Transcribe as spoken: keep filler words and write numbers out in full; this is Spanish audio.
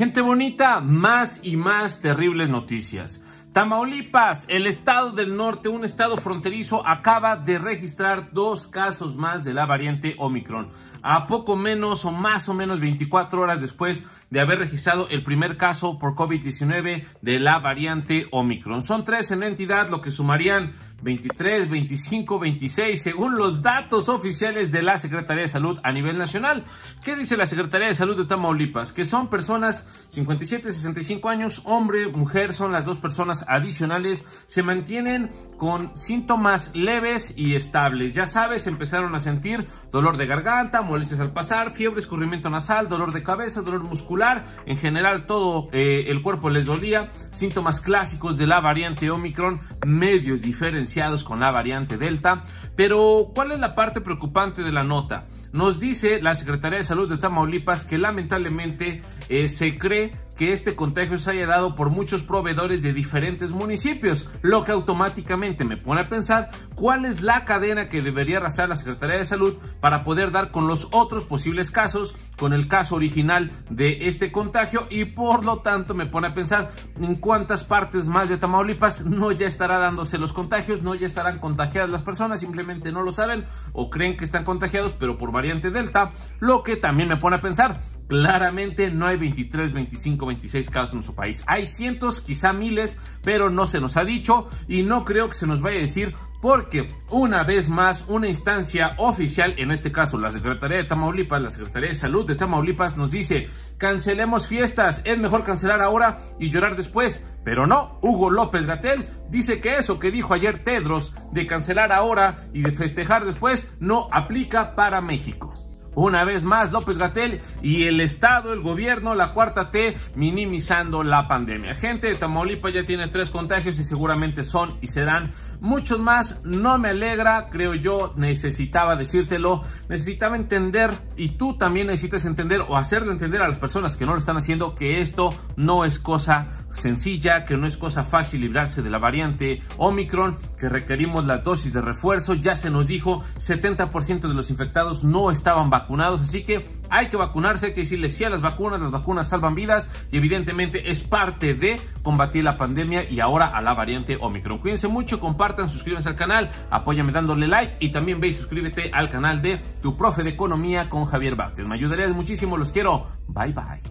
Gente bonita, más y más terribles noticias. Tamaulipas, el estado del norte, un estado fronterizo, acaba de registrar dos casos más de la variante Ómicron. A poco menos o más o menos veinticuatro horas después de haber registrado el primer caso por COVID diecinueve de la variante Ómicron. Son tres en la entidad, lo que sumarían veintitrés, veinticinco, veintiséis, según los datos oficiales de la Secretaría de Salud a nivel nacional. ¿Qué dice la Secretaría de Salud de Tamaulipas? Que son personas cincuenta y siete a sesenta y cinco años, hombre, mujer, son las dos personas adicionales, se mantienen con síntomas leves y estables. Ya sabes, empezaron a sentir dolor de garganta, molestias al pasar, fiebre, escurrimiento nasal, dolor de cabeza, dolor muscular, en general todo eh, el cuerpo les dolía, síntomas clásicos de la variante Ómicron, medios diferenciados con la variante Delta. Pero ¿cuál es la parte preocupante de la nota? Nos dice la Secretaría de Salud de Tamaulipas que lamentablemente eh, se cree que este contagio se haya dado por muchos proveedores de diferentes municipios, lo que automáticamente me pone a pensar cuál es la cadena que debería arrastrar la Secretaría de Salud para poder dar con los otros posibles casos, con el caso original de este contagio, y por lo tanto me pone a pensar en cuántas partes más de Tamaulipas no ya estará dándose los contagios, no ya estarán contagiadas las personas, simplemente no lo saben o creen que están contagiados, pero por variante Delta, lo que también me pone a pensar, claramente no hay veintitrés, veinticinco, veintiséis casos en nuestro país. Hay cientos, quizá miles, pero no se nos ha dicho y no creo que se nos vaya a decir, porque una vez más una instancia oficial, en este caso la Secretaría de Tamaulipas, la Secretaría de Salud de Tamaulipas nos dice, cancelemos fiestas, es mejor cancelar ahora y llorar después. Pero no, Hugo López-Gatell dice que eso que dijo ayer Tedros de cancelar ahora y de festejar después no aplica para México. Una vez más López-Gatell y el Estado, el gobierno, la cuarta T, minimizando la pandemia. Gente de Tamaulipas ya tiene tres contagios y seguramente son y serán muchos más. No me alegra, creo yo, necesitaba decírtelo, necesitaba entender, y tú también necesitas entender o hacerle entender a las personas que no lo están haciendo, que esto no es cosa sencilla, que no es cosa fácil librarse de la variante Ómicron, que requerimos la dosis de refuerzo. Ya se nos dijo, setenta por ciento de los infectados no estaban vacunados. vacunados, así que hay que vacunarse, hay que decirle sí a las vacunas, las vacunas salvan vidas y evidentemente es parte de combatir la pandemia y ahora a la variante Ómicron. Cuídense mucho, compartan, suscríbanse al canal, apóyame dándole like y también ve y suscríbete al canal de Tu Profe de Economía con Javier Vázquez. Me ayudarías muchísimo, los quiero, bye bye.